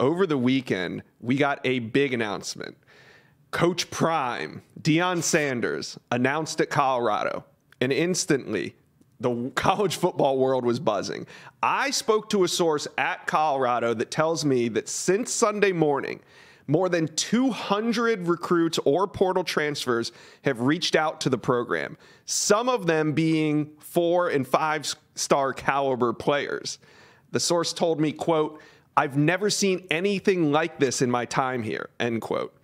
over the weekend, we got a big announcement. Coach Prime, Deion Sanders, announced at Colorado, and instantly the college football world was buzzing. I spoke to a source at Colorado that tells me that since Sunday morning, more than 200 recruits or portal transfers have reached out to the program, some of them being 4- and 5-star caliber players. The source told me, quote, "I've never seen anything like this in my time here," end quote.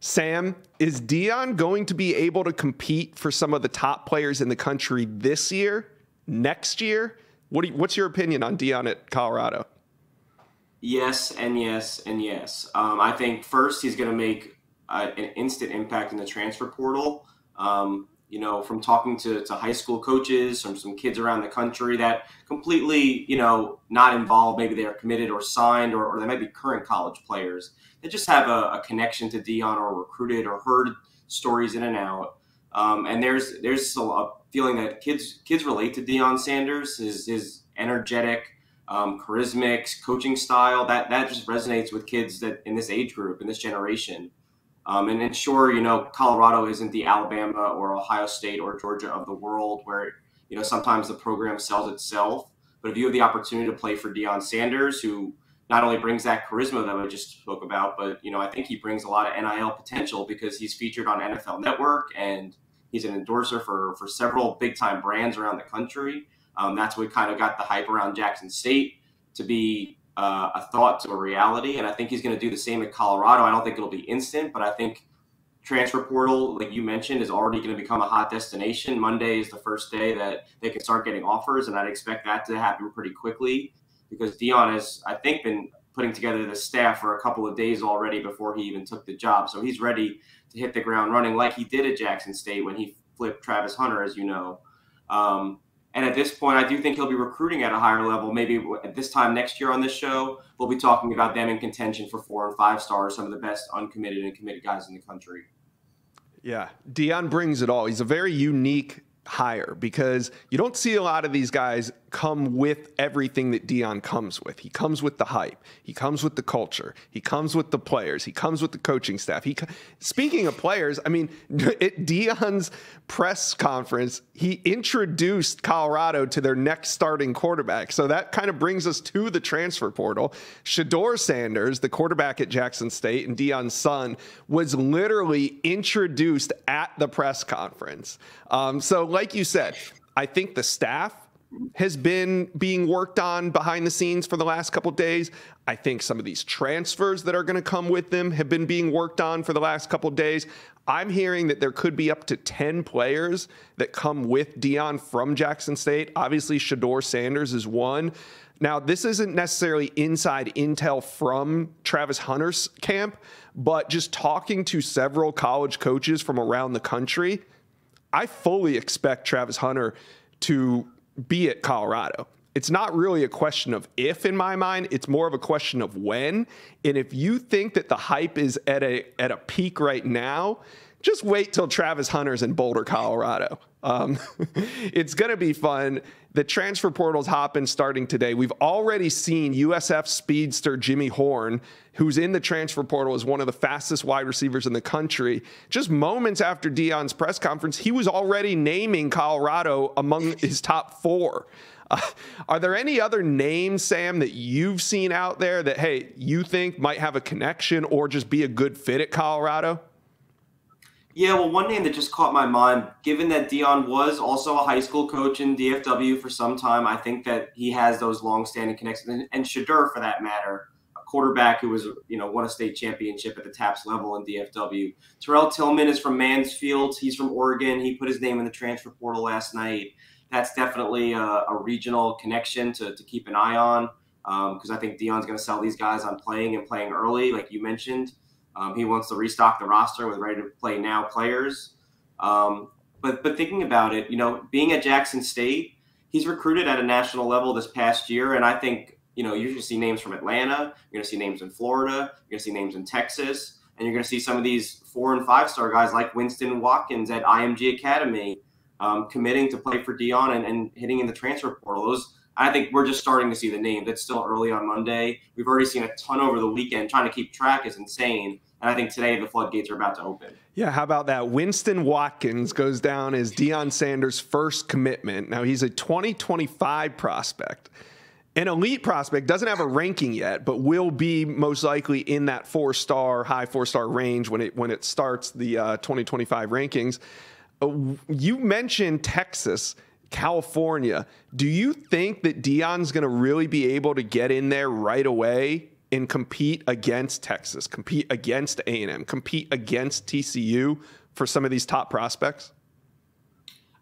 Sam, is Deion going to be able to compete for some of the top players in the country this year, next year? What's your opinion on Deion at Colorado? Yes, and yes, and yes. I think first he's going to make an instant impact in the transfer portal. You know, from talking to high school coaches, from some kids around the country that completely, you know, not involved, maybe they are committed or signed, or they might be current college players that just have a connection to Deion or recruited or heard stories in and out. And there's still a feeling that kids relate to Deion Sanders, his energetic, charismatic coaching style that just resonates with kids that in this age group, in this generation. And sure, you know, Colorado isn't the Alabama or Ohio State or Georgia of the world where, you know, sometimes the program sells itself. But if you have the opportunity to play for Deion Sanders, who not only brings that charisma that I just spoke about, but, you know, I think he brings a lot of NIL potential because he's featured on NFL Network and he's an endorser for several big time brands around the country. That's what kind of got the hype around Jackson State to be a thought to a reality, and I think he's going to do the same at Colorado. I don't think it'll be instant, but I think transfer portal, like you mentioned, is already going to become a hot destination. Monday is the first day that they can start getting offers, and I'd expect that to happen pretty quickly because Deion has, I think, been putting together the staff for a couple of days already before he even took the job. So he's ready to hit the ground running like he did at Jackson State when he flipped Travis Hunter, as you know. And at this point, I do think he'll be recruiting at a higher level. Maybe at this time next year on this show, we'll be talking about them in contention for 4- and 5-stars, some of the best uncommitted and committed guys in the country. Yeah, Deion brings it all. He's a very unique hire because you don't see a lot of these guys come with everything that Deion comes with. He comes with the hype. He comes with the culture. He comes with the players. He comes with the coaching staff. Speaking of players, I mean, at Deion's press conference, he introduced Colorado to their next starting quarterback. So that kind of brings us to the transfer portal. Shedeur Sanders, the quarterback at Jackson State and Deion's son, was literally introduced at the press conference. So like you said, I think the staff has been being worked on behind the scenes for the last couple of days. I think some of these transfers that are going to come with them have been being worked on for the last couple of days. I'm hearing that there could be up to 10 players that come with Deion from Jackson State. Obviously, Shedeur Sanders is one. Now, this isn't necessarily inside intel from Travis Hunter's camp, but just talking to several college coaches from around the country, I fully expect Travis Hunter to be at Colorado. It's not really a question of if, in my mind, it's more of a question of when. And if you think that the hype is at a peak right now, just wait till Travis Hunter's in Boulder, Colorado. It's going to be fun. The transfer portal's hopping starting today. We've already seen USF speedster Jimmy Horn, who's in the transfer portal as one of the fastest wide receivers in the country. Just moments after Deion's press conference, he was already naming Colorado among his top 4. Are there any other names, Sam, that you've seen out there that, hey, you think might have a connection or just be a good fit at Colorado? Yeah, well, one name that just caught my mind, given that Deion was also a high school coach in DFW for some time, I think that he has those long-standing connections, and Shedeur, for that matter, a quarterback who was, you know, won a state championship at the TAPS level in DFW. Terrell Tillman is from Mansfield. He's from Oregon. He put his name in the transfer portal last night. That's definitely a regional connection to keep an eye on because I think Deion's going to sell these guys on playing and playing early, like you mentioned. He wants to restock the roster with ready-to-play-now players. But thinking about it, you know, being at Jackson State, he's recruited at a national level this past year, and I think, you know, you're going to see names from Atlanta, you're going to see names in Florida, you're going to see names in Texas, and you're going to see some of these 4- and 5-star guys like Winston Watkins at IMG Academy committing to play for Deion and hitting in the transfer portal. Those I think we're just starting to see the names. It's still early on Monday. We've already seen a ton over the weekend. Trying to keep track is insane. And I think today the floodgates are about to open. Yeah, how about that? Winston Watkins goes down as Deion Sanders' first commitment. Now, he's a 2025 prospect. An elite prospect, doesn't have a ranking yet, but will be most likely in that four-star, high four-star range when it starts the 2025 rankings. You mentioned Texas, California. Do you think that Deion's going to really be able to get in there right away and compete against Texas, compete against A&M, compete against TCU for some of these top prospects?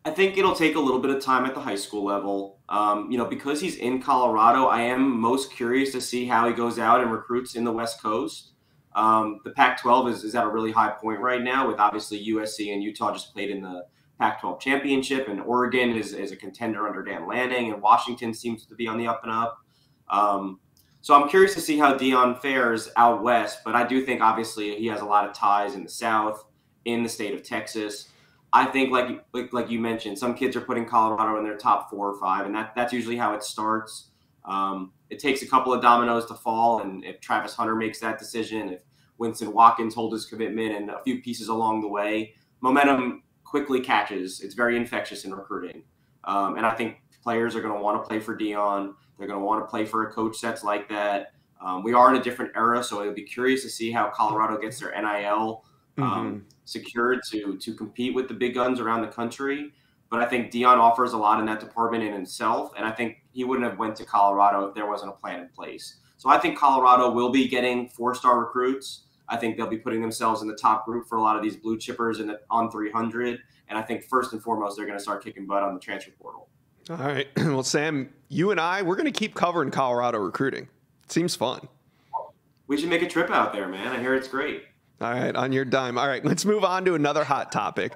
I think it'll take a little bit of time at the high school level. You know, because he's in Colorado, I am most curious to see how he goes out and recruits in the West Coast. The Pac-12 is at a really high point right now, with obviously USC and Utah just played in the Pac-12 championship, and Oregon is a contender under Dan Lanning, and Washington seems to be on the up and up. So I'm curious to see how Deion fares out west, but I do think obviously he has a lot of ties in the South, in the state of Texas. I think, like you mentioned, some kids are putting Colorado in their top 4 or 5, and that's usually how it starts. It takes a couple of dominoes to fall, and if Travis Hunter makes that decision, if Winston Watkins holds his commitment, and a few pieces along the way, momentum quickly catches. It's very infectious in recruiting, and I think players are going to want to play for Deion. They're going to want to play for a coach that's like that. We are in a different era, so it'll be curious to see how Colorado gets their NIL secured to compete with the big guns around the country. But I think Deion offers a lot in that department in himself, and I think he wouldn't have went to Colorado if there wasn't a plan in place. So I think Colorado will be getting 4-star recruits. I think they'll be putting themselves in the top group for a lot of these blue chippers in the on 300, and I think first and foremost they're going to start kicking butt on the transfer portal. All right, well, Sam, you and I, we're going to keep covering Colorado recruiting. It seems fun. We should make a trip out there, man. I hear it's great. All right, on your dime. All right, let's move on to another hot topic.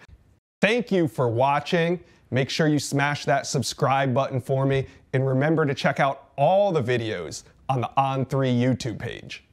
Thank you for watching. Make sure you smash that subscribe button for me, and remember to check out all the videos on the On3 YouTube page.